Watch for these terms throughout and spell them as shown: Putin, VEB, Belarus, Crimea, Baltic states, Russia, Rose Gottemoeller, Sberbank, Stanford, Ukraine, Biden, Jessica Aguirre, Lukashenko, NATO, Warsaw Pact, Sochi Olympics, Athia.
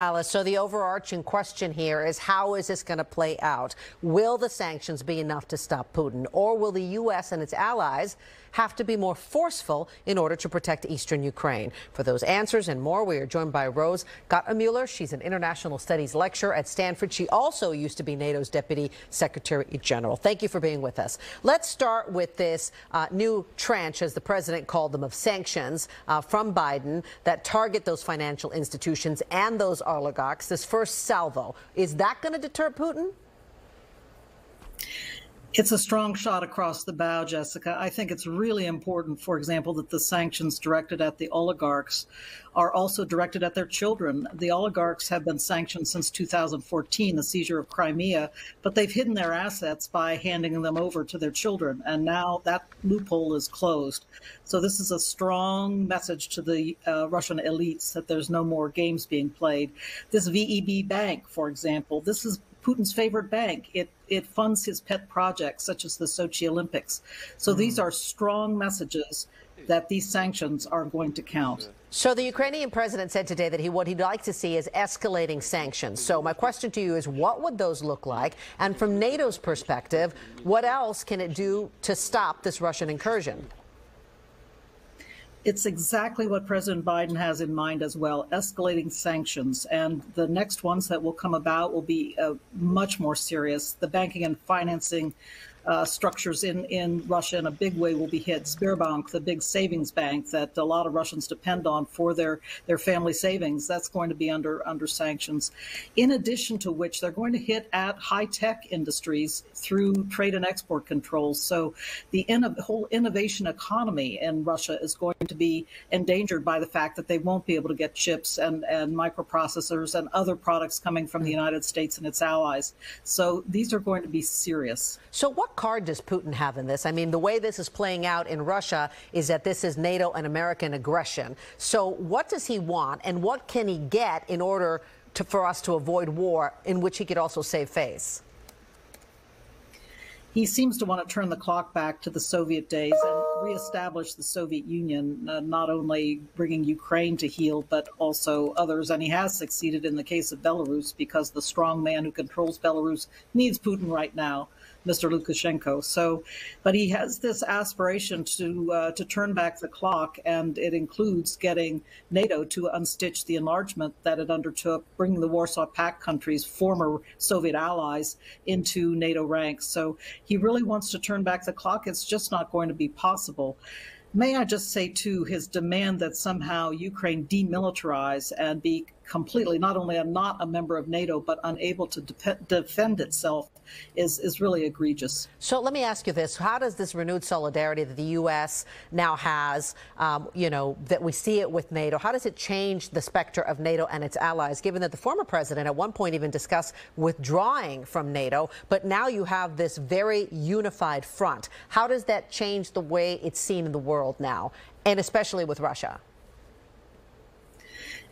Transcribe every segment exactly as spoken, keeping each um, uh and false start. Alice, so the overarching question here is, how is this going to play out? Will the sanctions be enough to stop Putin, or will the U S and its allies have to be more forceful in order to protect eastern Ukraine? For those answers and more, we are joined by Rose Gottemoeller. She's an international studies lecturer at Stanford. She also used to be NATO's deputy secretary general. Thank you for being with us. Let's start with this uh, new tranche, as the president called them, of sanctions uh, from Biden that target those financial institutions and those oligarchs. This first salvo, is that going to deter Putin? It's a strong shot across the bow, Jessica. I think it's really important, for example, that the sanctions directed at the oligarchs are also directed at their children. The oligarchs have been sanctioned since two thousand fourteen, the seizure of Crimea, but they've hidden their assets by handing them over to their children. And now that loophole is closed. So this is a strong message to the uh, Russian elites that there's no more games being played. This V E B bank, for example, this is Putin's favorite bank. It it funds his pet projects, such as the Sochi Olympics. So mm. these are strong messages that these sanctions are going to count. So the Ukrainian president said today that he what he'd like to see is escalating sanctions. So my question to you is, what would those look like? And from NATO's perspective, what else can it do to stop this Russian incursion? It's exactly what President Biden has in mind as well, escalating sanctions. And the next ones that will come about will be uh, much more serious. The banking and financing uh, structures in, in Russia in a big way will be hit. Sberbank, the big savings bank that a lot of Russians depend on for their, their family savings, that's going to be under, under sanctions. In addition to which, they're going to hit at high-tech industries through trade and export controls. So the inno- whole innovation economy in Russia is going to be endangered by the fact that they won't be able to get chips and, and microprocessors and other products coming from the United States and its allies. So these are going to be serious. So what card does Putin have in this? I mean, the way this is playing out in Russia is that this is NATO and American aggression. So what does he want, and what can he get in order to, for us to avoid war in which he could also save face? He seems to want to turn the clock back to the Soviet days and reestablish the Soviet Union, uh, not only bringing Ukraine to heel, but also others. And he has succeeded in the case of Belarus, because the strong man who controls Belarus needs Putin right now, Mister Lukashenko. So, but he has this aspiration to uh, to turn back the clock, and it includes getting NATO to unstitch the enlargement that it undertook, bringing the Warsaw Pact countries, former Soviet allies, into NATO ranks. So he really wants to turn back the clock. It's just not going to be possible. May I just say, too, his demand that somehow Ukraine demilitarize and be completely not only a, not a member of NATO, but unable to de defend itself is, is really egregious. So let me ask you this. How does this renewed solidarity that the U S now has, um, you know, that we see it with NATO, how does it change the specter of NATO and its allies, given that the former president at one point even discussed withdrawing from NATO, but now you have this very unified front? How does that change the way it's seen in the world now, and especially with Russia?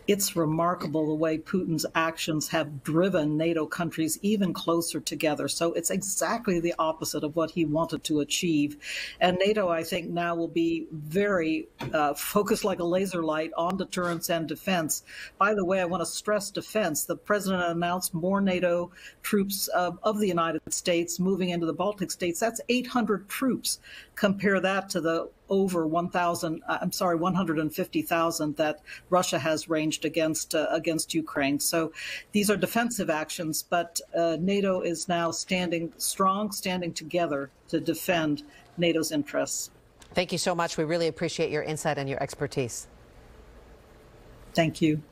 It's remarkable the way Putin's actions have driven NATO countries even closer together. So it's exactly the opposite of what he wanted to achieve. And NATO, I think, now will be very uh, focused like a laser light on deterrence and defense. By the way, I want to stress defense. The president announced more NATO troops uh, of the United States moving into the Baltic states. That's eight hundred troops. Compare that to the over one thousand, I'm sorry, one hundred fifty thousand that Russia has ranged against uh, against Ukraine. So these are defensive actions, but uh, NATO is now standing strong, standing together to defend NATO's interests. Thank you so much. We really appreciate your insight and your expertise. Thank you.